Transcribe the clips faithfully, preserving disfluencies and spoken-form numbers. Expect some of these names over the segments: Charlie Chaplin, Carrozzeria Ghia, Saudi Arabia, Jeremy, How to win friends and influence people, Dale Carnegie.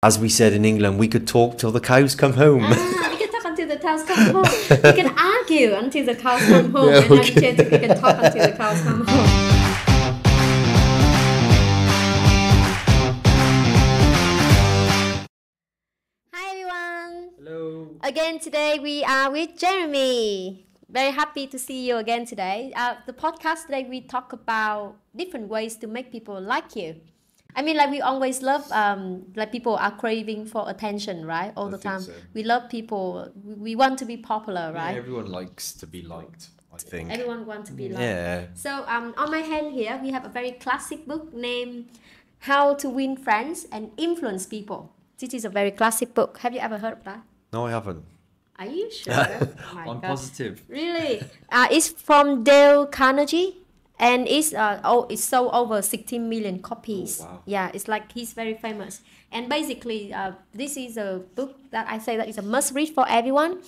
As we said in England, we could talk till the cows come home. Ah, we can talk until the cows come home. We can argue until the cows come home. Yeah, okay. And actually, we can talk until the cows come home. Hi everyone. Hello. Again today we are with Jeremy. Very happy to see you again today. Uh, the podcast today we talk about different ways to make people like you. I mean, like we always love, um, like people are craving for attention, right? All I the time. So. We love people. We want to be popular, right? Yeah, everyone likes to be liked, I think. Everyone wants to be liked. Yeah. So um, on my hand here, we have a very classic book named How to Win Friends and Influence People. This is a very classic book. Have you ever heard of that? No, I haven't. Are you sure? Oh my I'm God. Positive. Really? Uh, it's from Dale Carnegie. And it's uh oh it's sold over sixteen million copies. Oh, wow. Yeah, it's like he's very famous. And basically, uh, this is a book that I say that is a must read for everyone.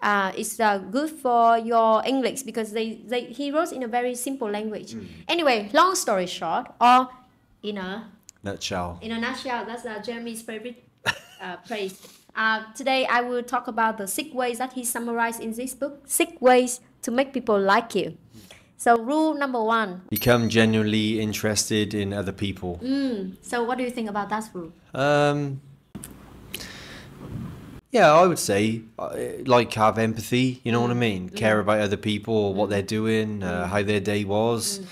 Uh, it's uh, good for your English because they, they he wrote in a very simple language. Mm. Anyway, long story short, or in a nutshell. In a nutshell, that's uh, Jeremy's favorite uh, phrase. Uh, today I will talk about the six ways that he summarized in this book. Six ways to make people like you. So rule number one. Become genuinely interested in other people. Mm. So what do you think about that rule? Um, yeah, I would say, like, have empathy, you know what I mean? Mm. Care about other people, what they're doing, mm. uh, how their day was. Mm.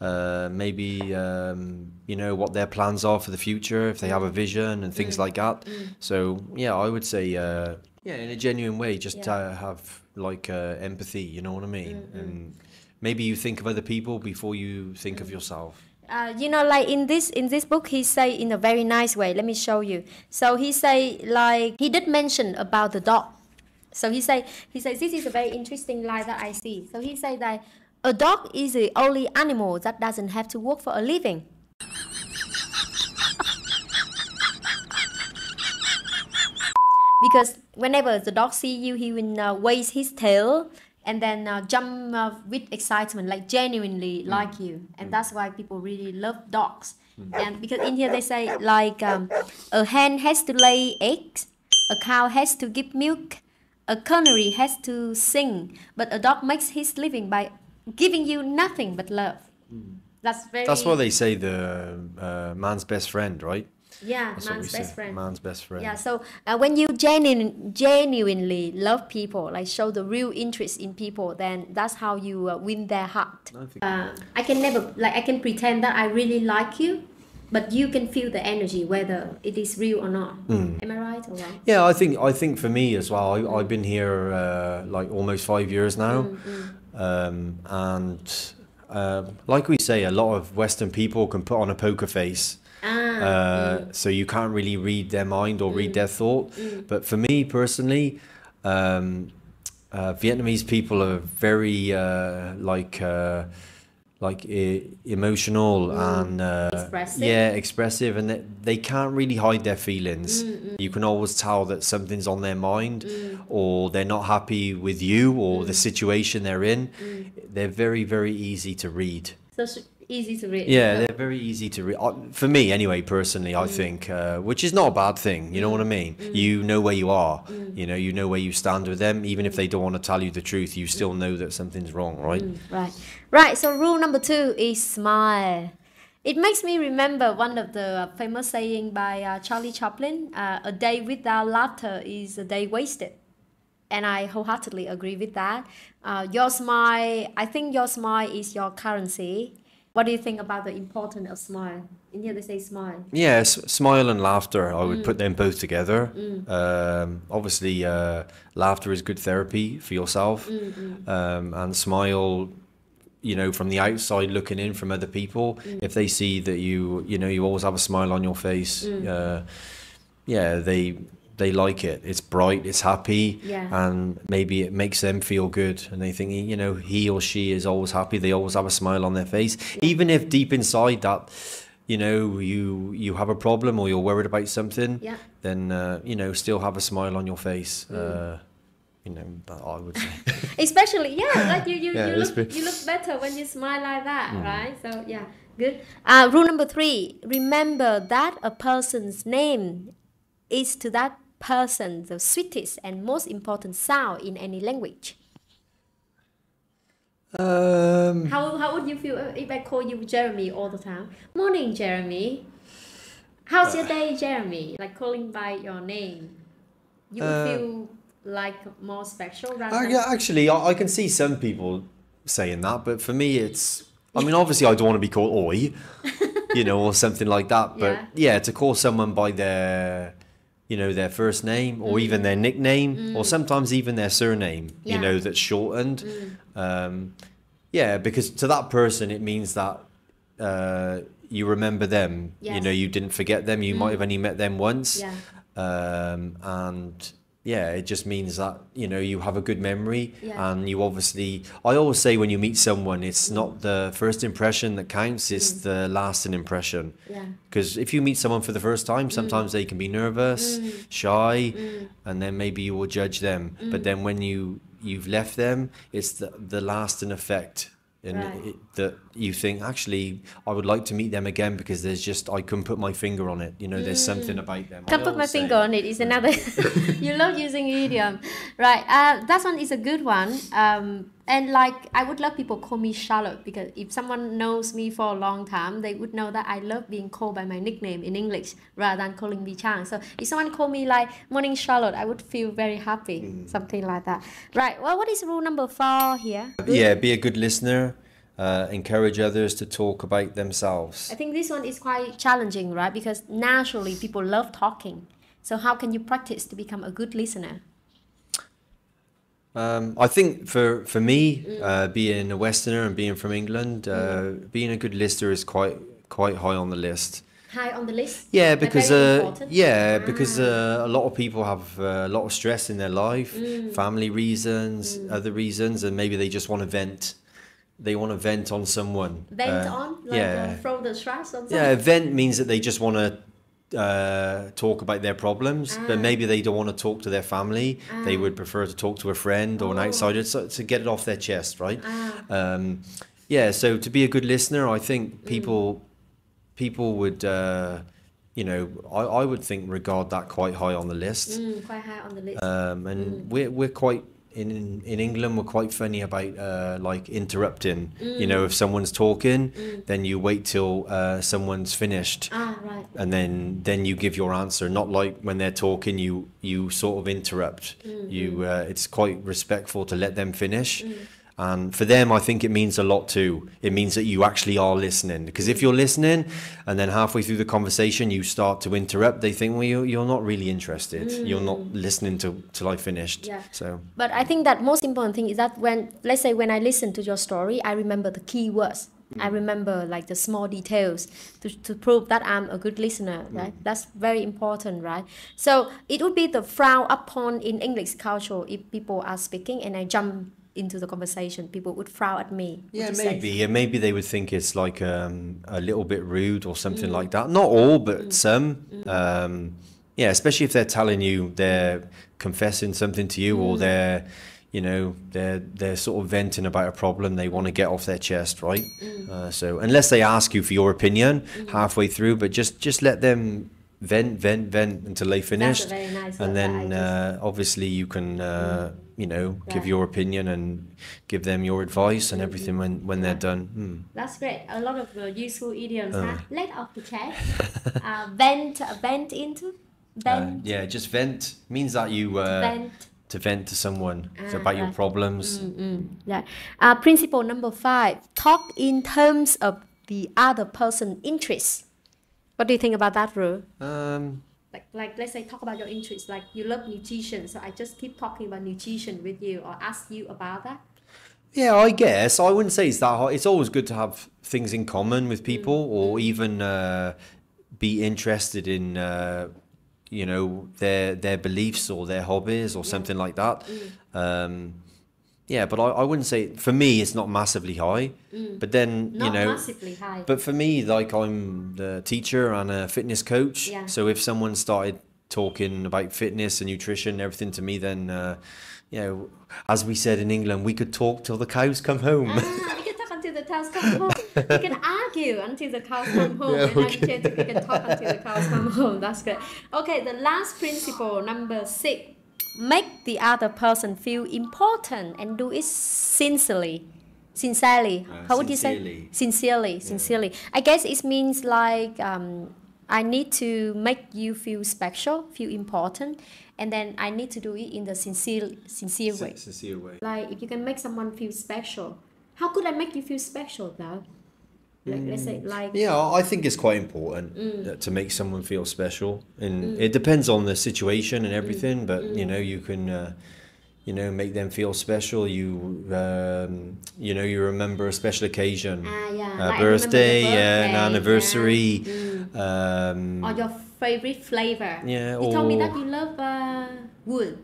Uh, maybe, um, you know, what their plans are for the future, if they have a vision and things mm. like that. Mm. So, yeah, I would say, uh, yeah, in a genuine way, just yeah. uh, have, like, uh, empathy, you know what I mean? Mm-hmm. And maybe you think of other people before you think of yourself. Uh, you know, like in this in this book, he say in a very nice way. Let me show you. So he say like he did mention about the dog. So he say he says this is a very interesting line that I see. So he say that a dog is the only animal that doesn't have to work for a living. Because whenever the dog see you, he will uh, wag his tail. And then uh, jump uh, with excitement, like genuinely mm. like you. And mm. that's why people really love dogs. Mm. And because in here they say like um, a hen has to lay eggs, a cow has to give milk, a canary has to sing, but a dog makes his living by giving you nothing but love. Mm. That's very... That's why they say the uh, man's best friend, right? Yeah, that's man's best say. friend. Man's best friend. Yeah, so uh, when you genuine, genuinely love people, like show the real interest in people, then that's how you uh, win their heart. I, uh, I can never, like, I can pretend that I really like you, but you can feel the energy whether it is real or not. Mm. Am I right or wrong? Yeah, I think I think for me as well. I, mm. I've been here uh, like almost five years now, mm -hmm. um, and uh, like we say, a lot of Western people can put on a poker face. Uh, mm. So you can't really read their mind or mm. read their thought. Mm. But for me personally, um, uh, Vietnamese people are very uh, like uh, like e emotional mm. and uh, expressive. yeah, expressive, and they, they can't really hide their feelings. Mm, mm. You can always tell that something's on their mind, mm. or they're not happy with you or mm. the situation they're in. Mm. They're very, very easy to read. So easy to read. Yeah, they're very easy to read. For me, anyway, personally, I mm. think, uh, which is not a bad thing. You know what I mean? Mm. You know where you are. Mm. You know, you know where you stand with them. Even if they don't want to tell you the truth, you still know that something's wrong, right? Mm. Right. Right. So rule number two is smile. It makes me remember one of the famous saying by uh, Charlie Chaplin, uh, a day without laughter is a day wasted. And I wholeheartedly agree with that. Uh, your smile, I think your smile is your currency. What do you think about the importance of smile? In here they say smile. Yes, smile and laughter. I would mm. put them both together. Mm. Um, obviously, uh, laughter is good therapy for yourself. Mm-hmm. um, and smile, you know, from the outside looking in from other people, mm. if they see that you, you know, you always have a smile on your face, mm. uh, yeah, they... they like it. It's bright, it's happy, yeah. and maybe it makes them feel good. And they think, you know, he or she is always happy. They always have a smile on their face. Yeah. Even if deep inside that, you know, you you have a problem or you're worried about something, yeah. then, uh, you know, still have a smile on your face. Mm. Uh, you know, I would say. Especially, yeah, like you, you, yeah, you, look, you look better when you smile like that, mm. right? So, yeah, good. Uh, rule number three, remember that a person's name is to that person the sweetest and most important sound in any language? Um, how, how would you feel if I call you Jeremy all the time? Morning, Jeremy. How's your day, Jeremy? Like calling by your name. You would uh, feel like more special rather uh, than... Yeah, actually, I, I can see some people saying that, but for me, it's... I mean, obviously, I don't want to be called Oi, you know, or something like that. But yeah, yeah to call someone by their... you know, their first name or mm. even their nickname mm. or sometimes even their surname, yeah. you know, that's shortened. Mm. Um, yeah, because to that person, it means that uh, you remember them, yes. you know, you didn't forget them. You mm. might have only met them once. Yeah. Um, and yeah, it just means that, you know, you have a good memory yeah. and you obviously, I always say when you meet someone, it's mm. not the first impression that counts, it's mm. the lasting impression. Yeah. Because if you meet someone for the first time, sometimes mm. they can be nervous, mm. shy, mm. and then maybe you will judge them. Mm. But then when you, you've left them, it's the, the lasting effect. And right. it, that you think, actually, I would like to meet them again because there's just, I couldn't put my finger on it. You know, there's mm. something about them. Can't put my say. finger on it is another. You love using idiom. Right. Uh, that one is a good one. Um, and like, I would love people call me Charlotte because if someone knows me for a long time, they would know that I love being called by my nickname in English rather than calling me Chang. So if someone called me like, morning Charlotte, I would feel very happy, mm. something like that. Right. Well, what is rule number four here? Yeah, be a good listener. Uh, encourage others to talk about themselves. I think this one is quite challenging, right? Because naturally people love talking. So how can you practice to become a good listener? Um, I think for, for me, mm. uh, being a Westerner and being from England, uh, mm. being a good listener is quite quite high on the list. High on the list? Yeah, because uh, yeah, ah. because uh, a lot of people have uh, a lot of stress in their life, mm. family reasons, mm. other reasons, and maybe they just want to vent. They want to vent on someone. Vent uh, on? Like yeah. From the stress? Yeah, vent means that they just want to uh talk about their problems ah. but maybe they don't want to talk to their family ah. they would prefer to talk to a friend or oh. an outsider to, to get it off their chest, right? ah. Um yeah, so to be a good listener, I think people mm. people would uh you know I, I would think regard that quite high on the list. Mm, quite high on the list. Um and mm. we're, we're quite In, in England, we're quite funny about uh, like interrupting. Mm. You know, if someone's talking, mm. then you wait till uh, someone's finished, ah, right. and then then you give your answer. Not like when they're talking, you you sort of interrupt. Mm. You uh, it's quite respectful to let them finish, mm. and for them, I think it means a lot too. It means that you actually are listening. Because if you're listening, and then halfway through the conversation you start to interrupt, they think, well, you're, you're not really interested. Mm. You're not listening to, till I finished. Yeah. So. But I think that most important thing is that when, let's say when I listen to your story, I remember the key words. Mm. I remember like the small details to, to prove that I'm a good listener, right? Mm. That's very important, right? So it would be the frown upon in English culture if people are speaking and I jump into the conversation, people would frown at me. Yeah, maybe. Yeah, maybe they would think it's like um, a little bit rude or something mm. like that. Not all, but mm. some. Mm. Um, yeah, especially if they're telling you, they're confessing something to you, mm. or they're, you know, they're they're sort of venting about a problem they want to get off their chest, right? Mm. Uh, so unless they ask you for your opinion mm. halfway through, but just just let them vent, vent, vent until they finished, very nice and then uh, obviously you can. Uh, mm. you know, right. give your opinion and give them your advice and everything when, when yeah. they're done. Mm. That's great. A lot of uh, useful idioms. Uh. Huh? Let off the chest. uh, vent, vent into? Vent. Uh, yeah, just vent means that you uh, vent. to vent to someone ah, so about right. your problems. Mm -hmm. Right. uh, principle number five, talk in terms of the other person's interests. What do you think about that, Ru? Um... Like, like, let's say talk about your interests, like you love nutrition, so I just keep talking about nutrition with you or ask you about that? Yeah, I guess. I wouldn't say it's that hard. It's always good to have things in common with people mm. or even uh, be interested in, uh, you know, their their beliefs or their hobbies or yeah. something like that. Mm. Um, yeah, but I, I wouldn't say, for me, it's not massively high. Mm. But then, not you know, massively high. But for me, like I'm the teacher and a fitness coach. Yeah. So if someone started talking about fitness and nutrition and everything to me, then, uh, you know, as we said in England, we could talk till the cows come home. Ah, we could talk until the cows come home. We can argue until the cows come home. Yeah, okay. And we can talk until the cows come home. That's good. Okay, the last principle, number six. Make the other person feel important and do it sincerely. Sincerely. Uh, How would you say? Sincerely. Sincerely. Yeah. I guess it means like um, I need to make you feel special, feel important, and then I need to do it in the sincere, sincere way. Sincere way. Like if you can make someone feel special. How could I make you feel special, though? Like, mm. let's say, like yeah, I think it's quite important mm. to make someone feel special, and mm. it depends on the situation and everything. Mm. But mm. you know, you can, uh, you know, make them feel special. You, um, you know, you remember a special occasion, ah, yeah. a like birthday, birthday, yeah, an anniversary, yeah. Mm. Um, or your favorite flavor. Yeah, you or told me that you love uh, wood.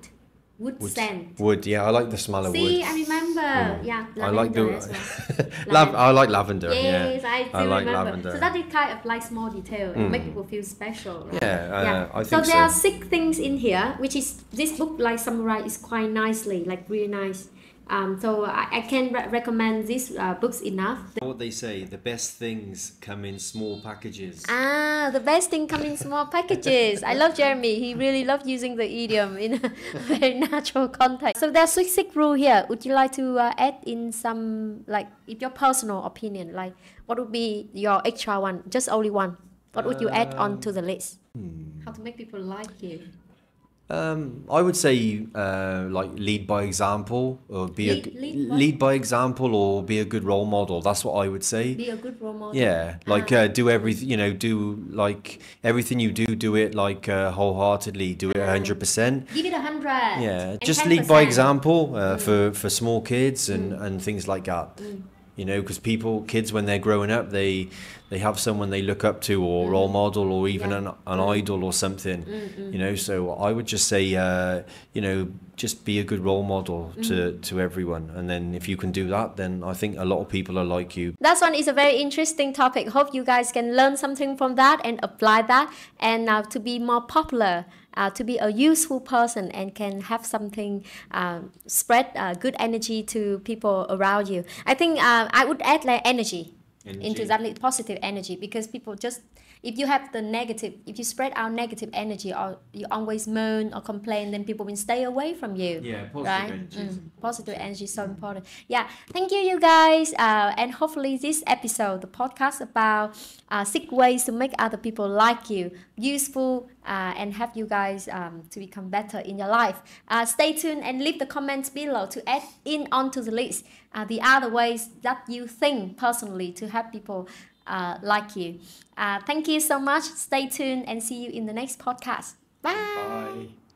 Wood, wood scent. Wood, yeah, I like the smell of See, wood. See, I remember. Mm. Yeah, lavender I like the, as well. Lav I like lavender. Yes, yeah. I do I like remember. Lavender. So that is kind of like small detail and mm. make people feel special, right? Yeah, uh, yeah. I think so. So there are six things in here, which is, this book like summarizes quite nicely, like really nice. Um, so I, I can't re recommend these uh, books enough. What they say, the best things come in small packages. Ah, the best thing come in small packages. I love Jeremy. He really loves using the idiom in a very natural context. So there's six, six rules here. Would you like to uh, add in some, like, if your personal opinion, like, what would be your extra one? Just only one. What would you um, add on to the list? Hmm. How to make people like you. Um, I would say uh, like lead by example, or be lead, a, lead, by, lead by example, or be a good role model. That's what I would say. Be a good role model. Yeah, like ah. uh, do everything. You know, do like everything you do. Do it like uh, wholeheartedly. Do it a hundred percent. Give it a hundred. Yeah, just ten percent. Lead by example uh, mm. for for small kids and mm. and things like that. Mm. You know, because people, kids, when they're growing up, they they have someone they look up to, or mm. role model, or even yeah. an, an mm. idol or something. Mm-mm. You know, so I would just say, uh, you know, just be a good role model mm. to, to everyone. And then if you can do that, then I think a lot of people are like you. That one is a very interesting topic. Hope you guys can learn something from that and apply that. And now uh, to be more popular. Uh, to be a useful person and can have something, uh, spread uh, good energy to people around you. I think uh, I would add like energy, energy into that, like, positive energy, because people just, if you have the negative, if you spread out negative energy or you always moan or complain, then people will stay away from you. Yeah, positive right? energy. Mm, positive energy is so important. Yeah, thank you, you guys. Uh, and hopefully this episode, the podcast about uh, six ways to make other people like you, useful, uh, and help you guys um, to become better in your life. Uh, stay tuned and leave the comments below to add in onto the list uh, the other ways that you think personally to help people Uh, like you. Uh, thank you so much. Stay tuned and see you in the next podcast. Bye. Bye.